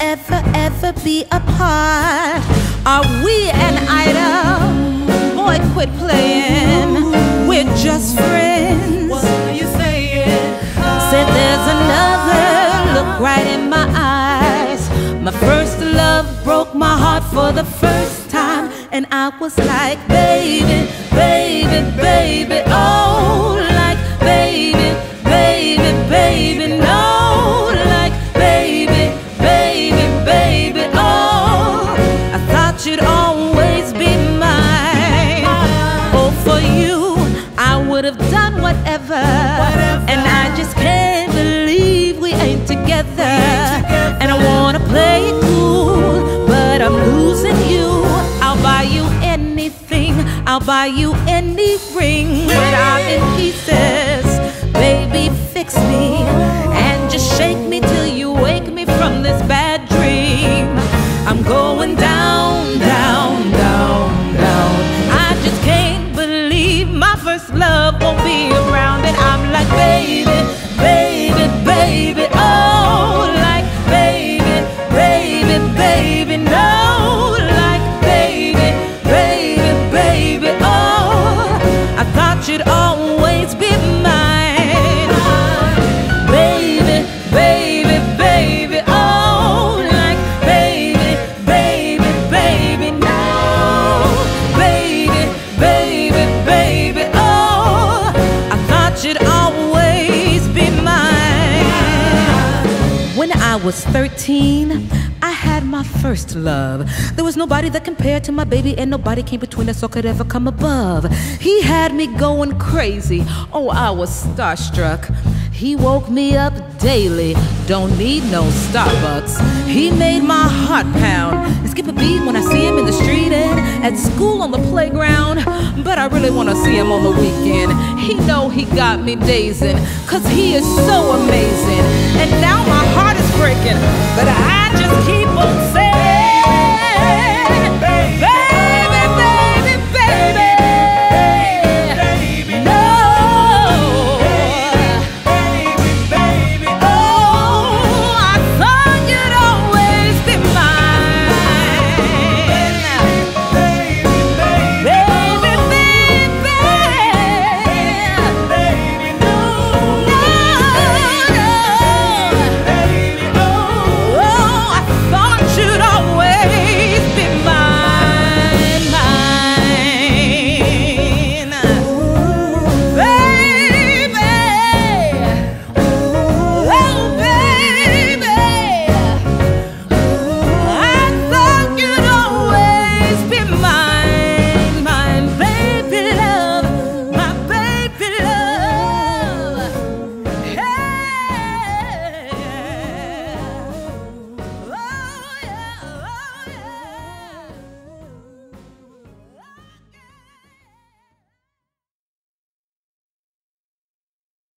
ever, ever be apart? Are we an idol? Boy, quit playing. We're just friends. What are you saying? Said there's another. Look right in my eyes. My first love broke my heart for the first time, and I was like, baby, baby, baby, oh, like, baby, baby, baby, no, like, baby, baby, baby, oh, I thought you'd always be mine. Oh, for you, I would have done whatever, and I just can't believe we ain't together, and I wanna play it cool, but I'm losing you. I'll buy you anything, I'll buy you any ring, but I'm in pieces. Baby, fix me and just shake me till you wake me from this bad dream. I'm going down, down, down, down. I just can't believe my first love won't be around, and I'm like, baby, baby, baby, oh, like, baby, baby, baby, no, like, baby, baby, baby, oh, I thought you'd always be mine. Baby, baby, baby, oh, like, baby, baby, baby, no, baby, baby, baby, oh, I thought you'd always be mine. When I was 13, my first love. There was nobody that compared to my baby, and nobody came between us or could ever come above. He had me going crazy. Oh, I was starstruck. He woke me up daily. Don't need no Starbucks. He made my heart pound and skip a beat when I see him in the street and at school on the playground. But I really want to see him on the weekend. He know he got me dazing, cause he is so amazing. And now my heart is breaking, but I just can't